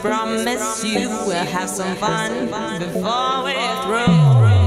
promise you we'll have some fun before we're through.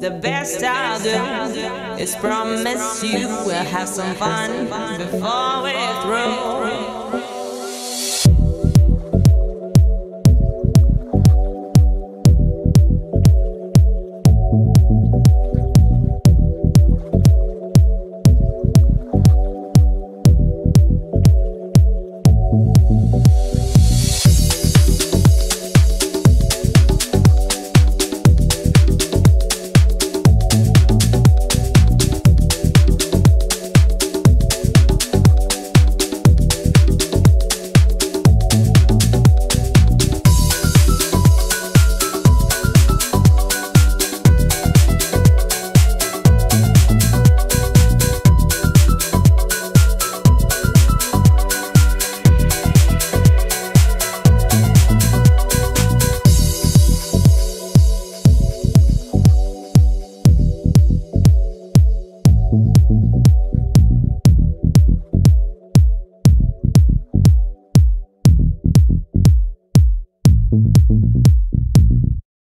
The best I'll do is promise you we'll have some fun before we're through.